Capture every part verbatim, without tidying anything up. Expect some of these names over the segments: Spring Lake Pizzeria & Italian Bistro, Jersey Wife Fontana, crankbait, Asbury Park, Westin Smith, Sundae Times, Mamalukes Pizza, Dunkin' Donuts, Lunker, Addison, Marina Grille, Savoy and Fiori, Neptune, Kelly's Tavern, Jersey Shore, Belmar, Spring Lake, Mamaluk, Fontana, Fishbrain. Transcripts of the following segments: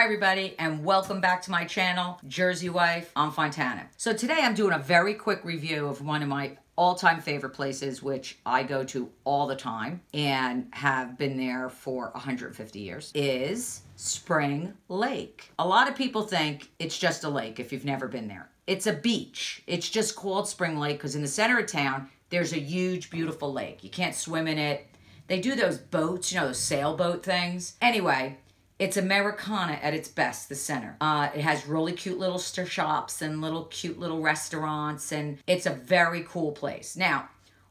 Hi everybody, and welcome back to my channel, Jersey Wife on Fontana. So today I'm doing a very quick review of one of my all-time favorite places, which I go to all the time and have been there for one hundred fifty years, is Spring Lake. A lot of people think it's just a lake if you've never been there. It's a beach. It's just called Spring Lake because in the center of town, there's a huge, beautiful lake. You can't swim in it. They do those boats, you know, those sailboat things. Anyway, it's Americana at its best, the center. Uh, it has really cute little shops and little cute little restaurants, and it's a very cool place. Now,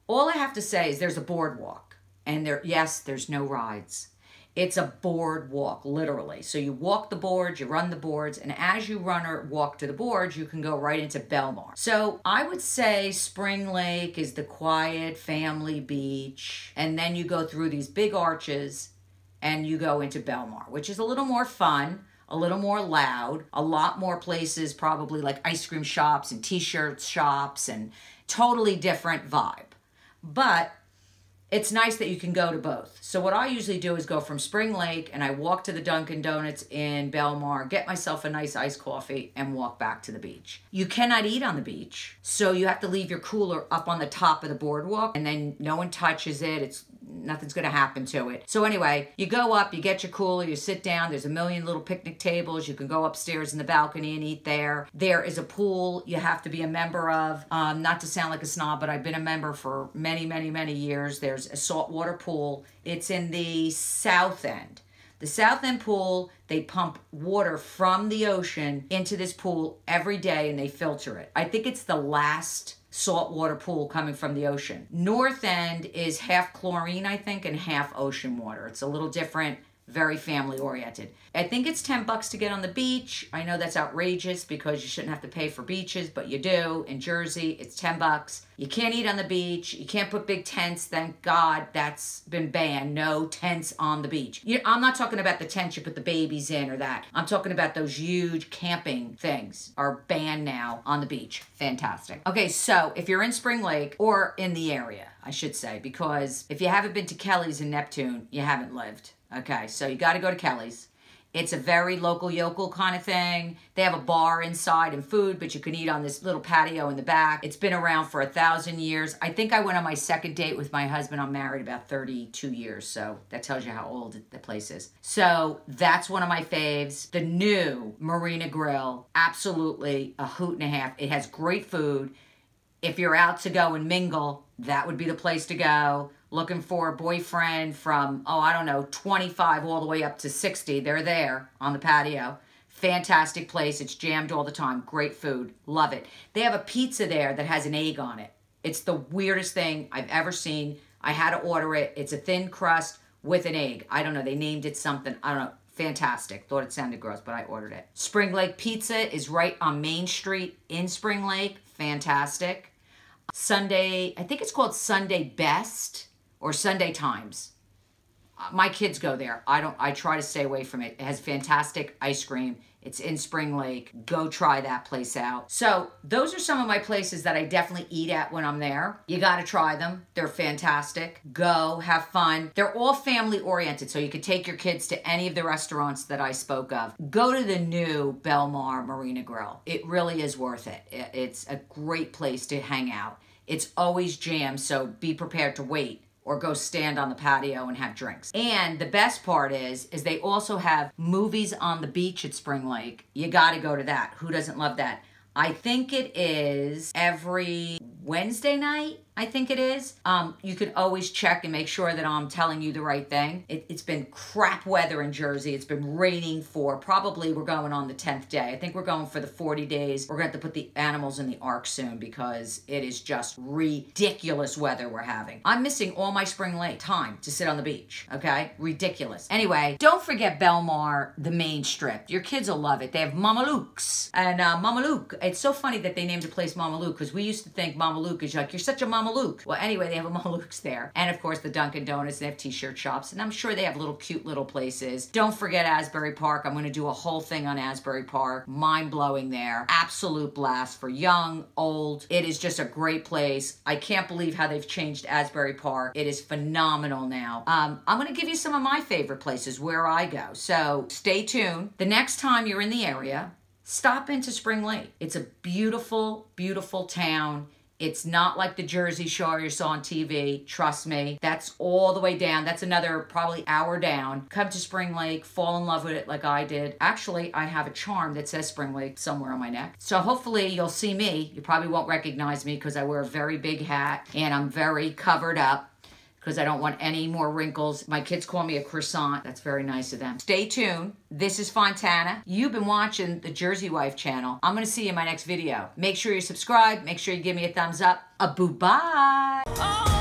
all I have to say is there's a boardwalk, and there, yes, there's no rides. It's a boardwalk, literally. So you walk the boards, you run the boards, and as you run or walk to the boards, you can go right into Belmar. So I would say Spring Lake is the quiet family beach, and then you go through these big arches, and you go into Belmar, which is a little more fun, a little more loud, a lot more places, probably like ice cream shops and t-shirt shops, and totally different vibe. But it's nice that you can go to both. So what I usually do is go from Spring Lake and I walk to the Dunkin' Donuts in Belmar, get myself a nice iced coffee, and walk back to the beach. You cannot eat on the beach, so you have to leave your cooler up on the top of the boardwalk, and then no one touches it. It's nothing's gonna happen to it. So anyway, you go up, you get your cooler, you sit down. There's a million little picnic tables. You can go upstairs in the balcony and eat there. There is a pool you have to be a member of. Um, not to sound like a snob, but I've been a member for many, many, many years. There's a saltwater pool. It's in the south end. The south end pool, they pump water from the ocean into this pool every day and they filter it. I think it's the last saltwater pool coming from the ocean. North end is half chlorine, I think, and half ocean water. It's a little different, very family oriented. I think it's ten bucks to get on the beach. I know that's outrageous because you shouldn't have to pay for beaches, but you do. In Jersey, it's ten bucks. You can't eat on the beach. You can't put big tents. Thank God that's been banned. No tents on the beach. You, I'm not talking about the tents you put the babies in or that. I'm talking about those huge camping things are banned now on the beach. Fantastic. Okay, so if you're in Spring Lake or in the area, I should say, because if you haven't been to Kelly's in Neptune, you haven't lived. Okay, so you got to go to Kelly's. It's a very local yokel kind of thing. They have a bar inside and food, but you can eat on this little patio in the back. It's been around for a thousand years. I think I went on my second date with my husband. I'm married about thirty-two years, so that tells you how old the place is. So that's one of my faves. The new Marina Grille, absolutely a hoot and a half. It has great food. If you're out to go and mingle, that would be the place to go. Looking for a boyfriend from, oh, I don't know, twenty-five all the way up to sixty. They're there on the patio. Fantastic place. It's jammed all the time. Great food. Love it. They have a pizza there that has an egg on it. It's the weirdest thing I've ever seen. I had to order it. It's a thin crust with an egg. I don't know. They named it something. I don't know. Fantastic. Thought it sounded gross, but I ordered it. Spring Lake Pizza is right on Main Street in Spring Lake. Fantastic. Sunday, I think it's called Sunday Best or Sundae Times. My kids go there. I don't, I try to stay away from it. It has fantastic ice cream. It's in Spring Lake. Go try that place out. So those are some of my places that I definitely eat at when I'm there. You got to try them. They're fantastic. Go have fun. They're all family oriented. So you could take your kids to any of the restaurants that I spoke of. Go to the new Belmar Marina Grill. It really is worth it. It's a great place to hang out. It's always jammed. So be prepared to wait or go stand on the patio and have drinks. And the best part is, is they also have movies on the beach at Spring Lake. You gotta go to that. Who doesn't love that? I think it is every Wednesday night, I think it is. Um, you can always check and make sure that I'm telling you the right thing. It, it's been crap weather in Jersey. It's been raining for probably, we're going on the tenth day. I think we're going for the forty days. We're gonna have to put the animals in the ark soon because it is just ridiculous weather we're having. I'm missing all my Spring Lake time to sit on the beach, okay? Ridiculous. Anyway, don't forget Belmar, the main strip. Your kids will love it. They have Mamalukes and uh, Mamaluk. It's so funny that they named a place Mamaluk because we used to think Mamaluk is like, you're such a Mamaluk. Mamalukes. Well, anyway, they have a Mamalukes there. And of course, the Dunkin' Donuts, they have t-shirt shops, and I'm sure they have little cute little places. Don't forget Asbury Park. I'm gonna do a whole thing on Asbury Park. Mind-blowing there. Absolute blast for young, old. It is just a great place. I can't believe how they've changed Asbury Park. It is phenomenal now. Um, I'm gonna give you some of my favorite places where I go, so stay tuned. The next time you're in the area, stop into Spring Lake. It's a beautiful, beautiful town. It's not like the Jersey Shore you saw on T V. Trust me, that's all the way down. That's another probably hour down. Come to Spring Lake, fall in love with it like I did. Actually, I have a charm that says Spring Lake somewhere on my neck. So hopefully you'll see me. You probably won't recognize me because I wear a very big hat and I'm very covered up, because I don't want any more wrinkles. My kids call me a croissant. That's very nice of them. Stay tuned. This is Fontana. You've been watching the Jersey Wife channel. I'm gonna see you in my next video. Make sure you subscribe. Make sure you give me a thumbs up. A boo-bye. Oh.